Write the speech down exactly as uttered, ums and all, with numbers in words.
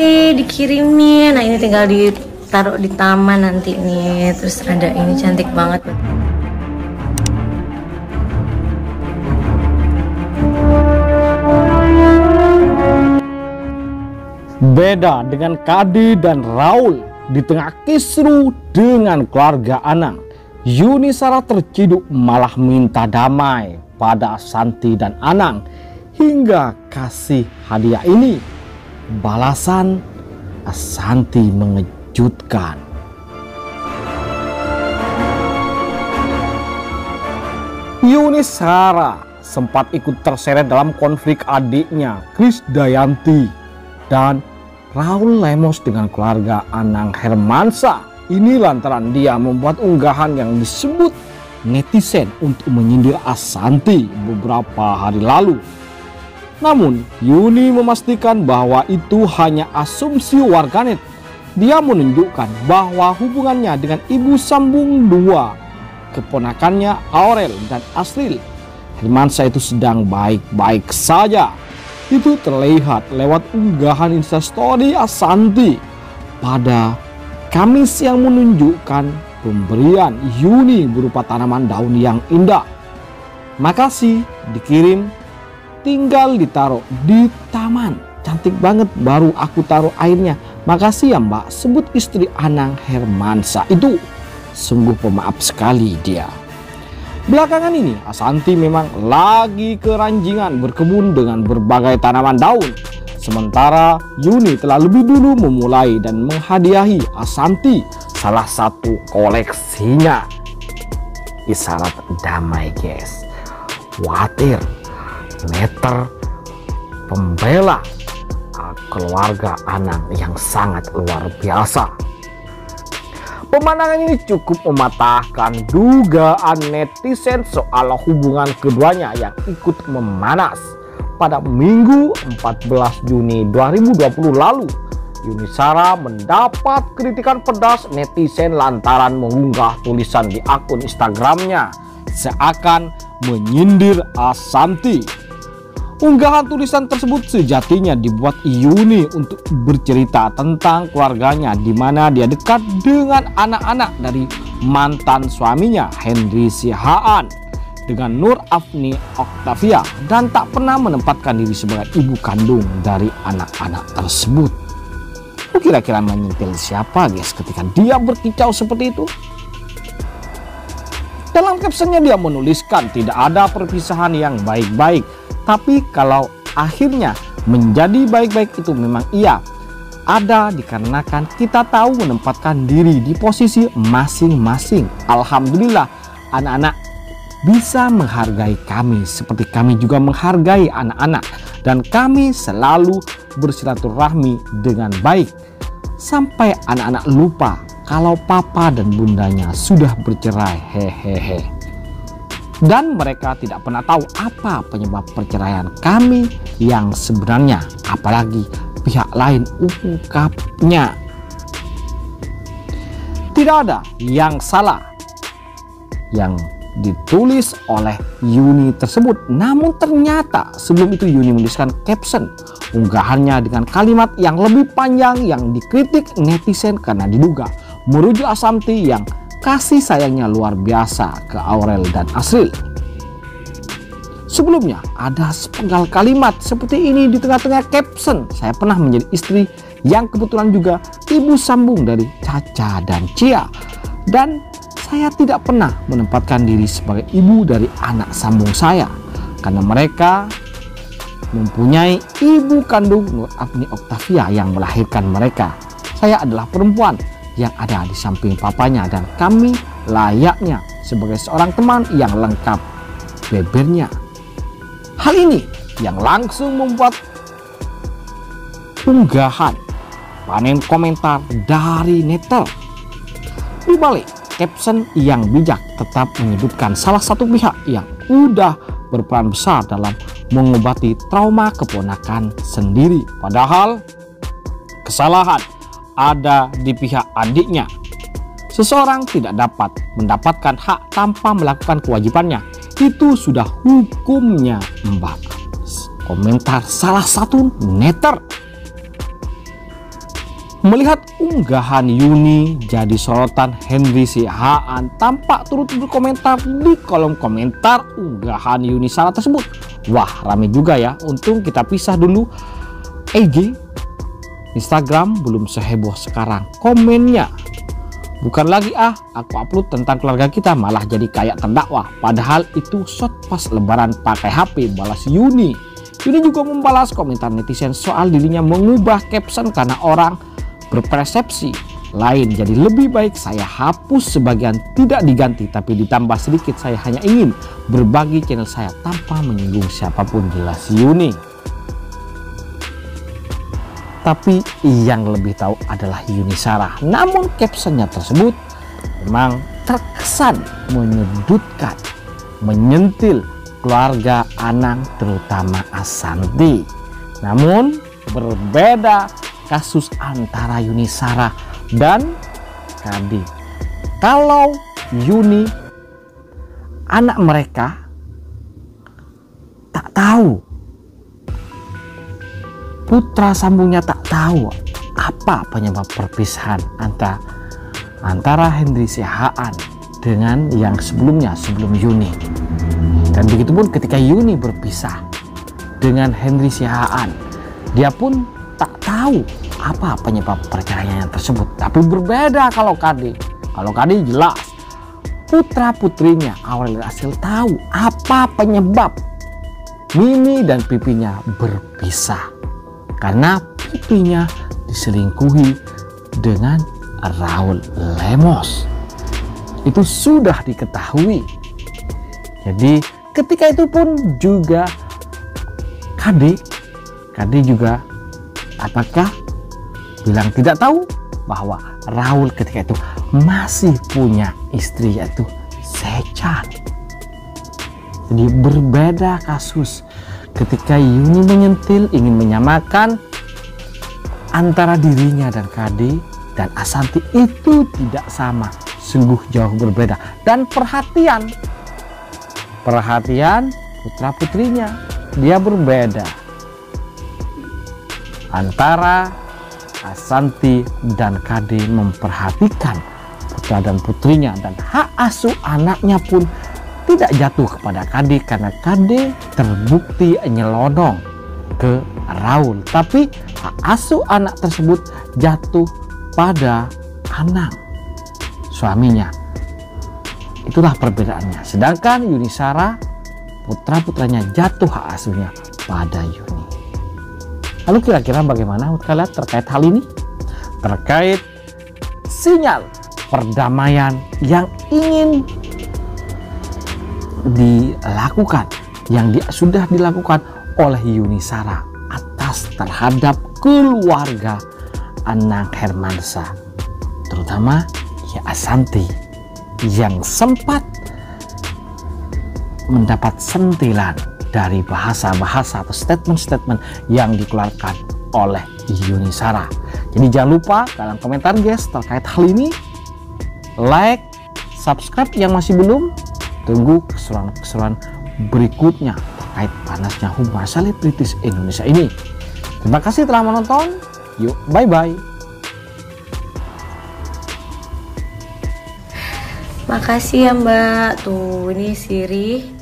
sih dikirimin. Nah ini tinggal ditaruh di taman nanti nih. Terus ada ini cantik banget. Beda dengan Kadi dan Raul, di tengah kisru dengan keluarga Anang, Yuni Shara terciduk malah minta damai pada Ashanty dan Anang hingga kasih hadiah ini. Balasan Ashanty mengejutkan. Yuni Shara sempat ikut terseret dalam konflik adiknya Krisdayanti dan Raul Lemos dengan keluarga Anang Hermansyah. Ini lantaran dia membuat unggahan yang disebut netizen untuk menyindir Ashanty beberapa hari lalu. Namun Yuni memastikan bahwa itu hanya asumsi warganet. Dia menunjukkan bahwa hubungannya dengan ibu sambung dua keponakannya Aurel dan Azriel Hermansyah itu sedang baik-baik saja. Itu terlihat lewat unggahan instastory Ashanty pada Kamis yang menunjukkan pemberian Yuni berupa tanaman daun yang indah. Makasih dikirim, tinggal ditaruh di taman. Cantik banget, baru aku taruh airnya. Makasih ya mbak, sebut istri Anang Hermansyah itu. Sungguh pemaaf sekali dia. Belakangan ini Ashanty memang lagi keranjingan berkebun dengan berbagai tanaman daun. Sementara Yuni telah lebih dulu memulai dan menghadiahi Ashanty salah satu koleksinya. Isyarat damai guys. Khawatir meter pembela keluarga Anang yang sangat luar biasa. Pemandangan ini cukup mematahkan dugaan netizen soal hubungan keduanya yang ikut memanas. Pada Minggu empat belas Juni dua ribu dua puluh lalu, Yuni Shara mendapat kritikan pedas netizen lantaran mengunggah tulisan di akun Instagramnya seakan menyindir Ashanty. Unggahan tulisan tersebut sejatinya dibuat Yuni untuk bercerita tentang keluarganya, di mana dia dekat dengan anak-anak dari mantan suaminya Henry Siahaan dengan Nur Afni Octavia dan tak pernah menempatkan diri sebagai ibu kandung dari anak-anak tersebut. Kira-kira menyentil siapa guys ketika dia berkicau seperti itu? Dalam captionnya dia menuliskan tidak ada perpisahan yang baik-baik. Tapi kalau akhirnya menjadi baik-baik itu memang iya ada dikarenakan kita tahu menempatkan diri di posisi masing-masing. Alhamdulillah anak-anak bisa menghargai kami seperti kami juga menghargai anak-anak. Dan kami selalu bersilaturahmi dengan baik. Sampai anak-anak lupa kalau papa dan bundanya sudah bercerai. Hehehe. Dan mereka tidak pernah tahu apa penyebab perceraian kami yang sebenarnya, apalagi pihak lain, ungkapnya. Tidak ada yang salah yang ditulis oleh Yuni tersebut. Namun ternyata sebelum itu Yuni menuliskan caption unggahannya dengan kalimat yang lebih panjang yang dikritik netizen karena diduga merujuk Ashanty yang kasih sayangnya luar biasa ke Aurel dan Azriel. Sebelumnya ada sepenggal kalimat seperti ini di tengah-tengah caption. Saya pernah menjadi istri yang kebetulan juga ibu sambung dari Caca dan Cia. Dan saya tidak pernah menempatkan diri sebagai ibu dari anak sambung saya. Karena mereka mempunyai ibu kandung Nur Afni Octavia yang melahirkan mereka. Saya adalah perempuan yang ada di samping papanya dan kami layaknya sebagai seorang teman yang lengkap bebernya. Hal ini yang langsung membuat unggahan panen komentar dari netter. Di balik caption yang bijak tetap menyebutkan salah satu pihak yang udah berperan besar dalam mengobati trauma keponakan sendiri. Padahal kesalahan ada di pihak adiknya. Seseorang tidak dapat mendapatkan hak tanpa melakukan kewajibannya. Itu sudah hukumnya mbak. Komentar salah satu netter. Melihat unggahan Yuni jadi sorotan, Henry Siahaan tampak turut berkomentar di kolom komentar unggahan Yuni Shara tersebut. Wah, rame juga ya. Untung kita pisah dulu I G, Instagram belum seheboh sekarang. Komennya, bukan lagi ah aku upload tentang keluarga kita, malah jadi kayak terdakwa. Padahal itu shot pas lebaran pakai H P, balas Yuni. Yuni juga membalas komentar netizen soal dirinya mengubah caption karena orang berpersepsi lain. Jadi lebih baik saya hapus sebagian, tidak diganti tapi ditambah sedikit. Saya hanya ingin berbagi channel saya tanpa menyinggung siapapun, jelas Yuni. Tapi yang lebih tahu adalah Yuni Shara. Namun captionnya tersebut memang terkesan menyudutkan, menyentil keluarga Anang terutama Ashanty. Namun berbeda kasus antara Yuni Shara dan K D. Kalau Yuni, anak mereka tak tahu, putra sambungnya tak tahu apa penyebab perpisahan antara antara Henry Siahaan dengan yang sebelumnya, sebelum Yuni. Dan begitupun ketika Yuni berpisah dengan Henry Siahaan, dia pun tak tahu apa penyebab perceraiannya tersebut. Tapi berbeda kalau K D. Kalau K D jelas putra putrinya Aurel dan Azriel tahu apa penyebab Mimi dan Pipinya berpisah, karena Pipinya diselingkuhi dengan Raul Lemos. Itu sudah diketahui. Jadi ketika itu pun juga K D, K D juga apakah bilang tidak tahu bahwa Raul ketika itu masih punya istri, yaitu Sechan. Jadi berbeda kasus. Ketika Yuni menyentil, ingin menyamakan antara dirinya dan K D dan Ashanty, itu tidak sama, sungguh jauh berbeda. Dan perhatian, perhatian putra putrinya dia berbeda antara Ashanty dan K D, memperhatikan putra dan putrinya, dan hak asuh anaknya pun tidak jatuh kepada K D karena K D terbukti nyelonong ke Raul, tapi hak asuh anak tersebut jatuh pada Anang, suaminya. Itulah perbedaannya. Sedangkan Yuni Shara, putra putranya jatuh hak asuhnya pada Yuni. Lalu kira-kira bagaimana menurut kalian terkait hal ini? Terkait sinyal perdamaian yang ingin dilakukan, yang dia sudah dilakukan oleh Yuni Shara atas terhadap keluarga Anang Hermansyah, terutama ya Ashanty, yang sempat mendapat sentilan dari bahasa-bahasa atau statement-statement yang dikeluarkan oleh Yuni Shara. Jadi jangan lupa dalam komentar guys terkait hal ini, like, subscribe yang masih belum, tunggu keseruan-keseruan berikutnya terkait panasnya humor selebritis Indonesia ini. Terima kasih telah menonton, yuk bye-bye. Makasih ya Mbak, tuh ini sirih.